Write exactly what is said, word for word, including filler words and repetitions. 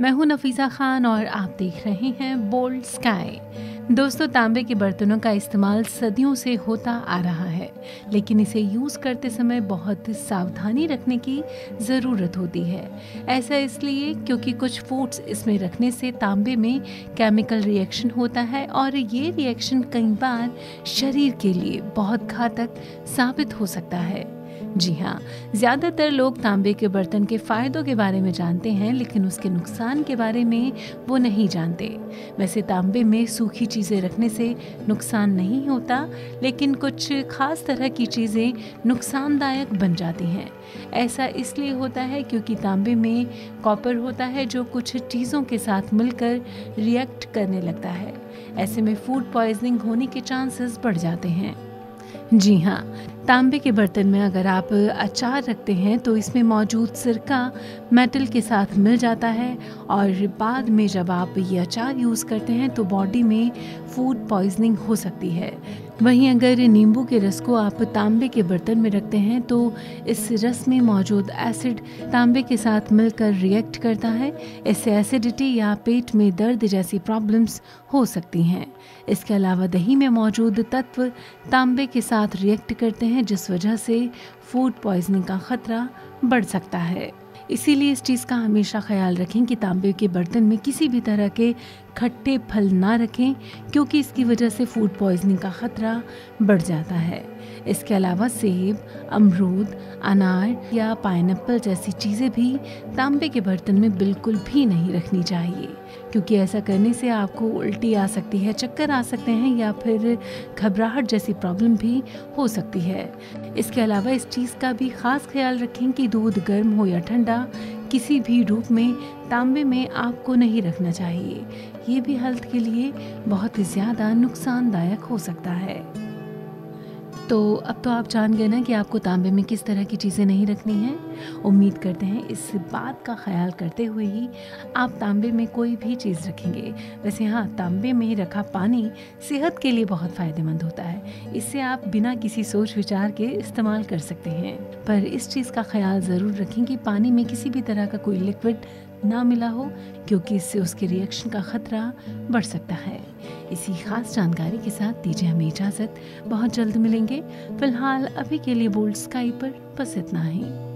मैं हूं नफीजा खान और आप देख रहे हैं बोल्ड स्काई। दोस्तों, तांबे के बर्तनों का इस्तेमाल सदियों से होता आ रहा है, लेकिन इसे यूज़ करते समय बहुत सावधानी रखने की ज़रूरत होती है। ऐसा इसलिए क्योंकि कुछ फूड्स इसमें रखने से तांबे में केमिकल रिएक्शन होता है और ये रिएक्शन कई बार शरीर के लिए बहुत घातक साबित हो सकता है। जी हाँ, ज़्यादातर लोग तांबे के बर्तन के फ़ायदों के बारे में जानते हैं, लेकिन उसके नुकसान के बारे में वो नहीं जानते। वैसे तांबे में सूखी चीज़ें रखने से नुकसान नहीं होता, लेकिन कुछ ख़ास तरह की चीज़ें नुकसानदायक बन जाती हैं। ऐसा इसलिए होता है क्योंकि तांबे में कॉपर होता है, जो कुछ चीज़ों के साथ मिलकर रिएक्ट करने लगता है। ऐसे में फूड पॉइजनिंग होने के चांसेस बढ़ जाते हैं। जी हाँ, तांबे के बर्तन में अगर आप अचार रखते हैं तो इसमें मौजूद सिरका मेटल के साथ मिल जाता है और बाद में जब आप ये अचार यूज़ करते हैं तो बॉडी में फूड पॉइजनिंग हो सकती है। वहीं अगर नींबू के रस को आप तांबे के बर्तन में रखते हैं तो इस रस में मौजूद एसिड तांबे के साथ मिलकर रिएक्ट करता है। इससे एसिडिटी या पेट में दर्द जैसी प्रॉब्लम्स हो सकती हैं। इसके अलावा दही में मौजूद तत्व तांबे के साथ रिएक्ट करते हैं, जिस वजह से फूड पॉइजनिंग का खतरा बढ़ सकता है। इसीलिए इस चीज़ का हमेशा ख्याल रखें कि तांबे के बर्तन में किसी भी तरह के खट्टे फल ना रखें, क्योंकि इसकी वजह से फूड पॉइजनिंग का खतरा बढ़ जाता है। इसके अलावा सेब, अमरूद, अनार या पाइनएप्पल जैसी चीज़ें भी तांबे के बर्तन में बिल्कुल भी नहीं रखनी चाहिए, क्योंकि ऐसा करने से आपको उल्टी आ सकती है, चक्कर आ सकते हैं या फिर घबराहट जैसी प्रॉब्लम भी हो सकती है। इसके अलावा इस चीज़ का भी ख़ास ख्याल रखें कि दूध गर्म हो या ठंडा, किसी भी रूप में तांबे में आपको नहीं रखना चाहिए। ये भी हेल्थ के लिए बहुत ज़्यादा नुकसानदायक हो सकता है। तो अब तो आप जान गए ना कि आपको तांबे में किस तरह की चीज़ें नहीं रखनी हैं। उम्मीद करते हैं इस बात का ख्याल करते हुए ही आप तांबे में कोई भी चीज़ रखेंगे। वैसे हाँ, तांबे में रखा पानी सेहत के लिए बहुत फ़ायदेमंद होता है। इससे आप बिना किसी सोच विचार के इस्तेमाल कर सकते हैं, पर इस चीज़ का ख्याल ज़रूर रखें कि पानी में किसी भी तरह का कोई लिक्विड ना मिला हो, क्योंकि इससे उसके रिएक्शन का खतरा बढ़ सकता है। इसी खास जानकारी के साथ दीजिए हमें इजाज़त। बहुत जल्द मिलेंगे। फिलहाल अभी के लिए बोल्ड स्काई पर बस इतना ही।